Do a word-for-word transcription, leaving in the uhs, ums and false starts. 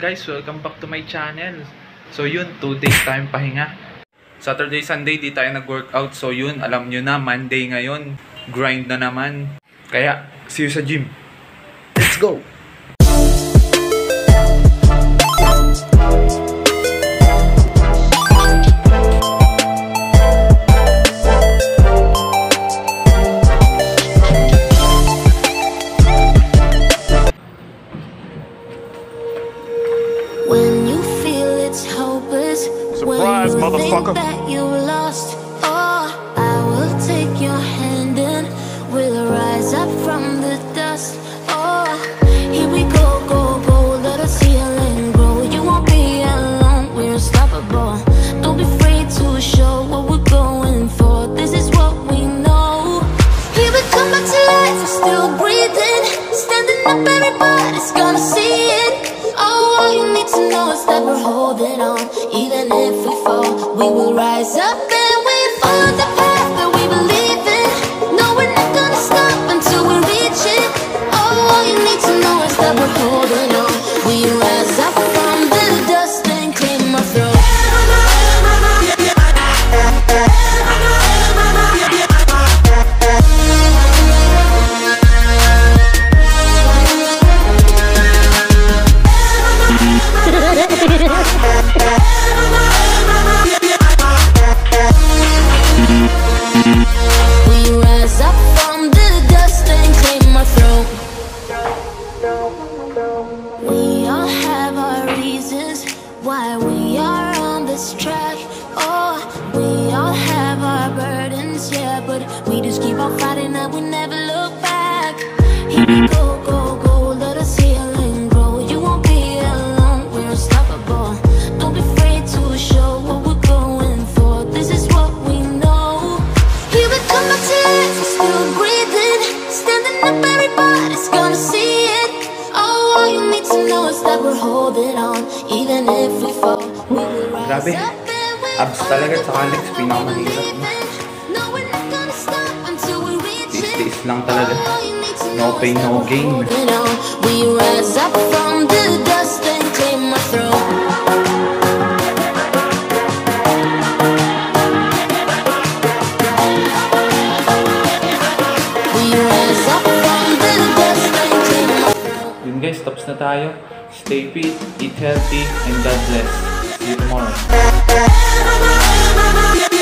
guys? Welcome back to my channel. So yun, two days tayong pahinga. Saturday, Sunday, di tayo nag-workout. So yun, alam nyo na, Monday ngayon, grind na naman. Kaya, see you sa gym. Let's go! Surprise, motherfucker. That you lost, oh, I will take your hand and we'll rise up from the dust. Oh, here we go, go, go, let us heal and grow. You won't be alone, we're unstoppable. Don't be afraid to show what we're going for. This is what we know. Here we come back to life, we're still breathing. Standing up, everybody's gonna see it. Oh, all you need to know is that we're holding on. Even if we fall, we will rise up and we follow the path that we believe in. No, we're not gonna stop until we reach it. Oh, all you need to know is that we're holding on. We rise up from the dust and clear my throat. Grabe, abs talaga at saka legs, pinamahirap na. These days lang talaga. No pain, no gain. We rise up from the dust and clear my throat. Guys, tapos na tayo. Stay fit, eat healthy, and God bless. See you tomorrow.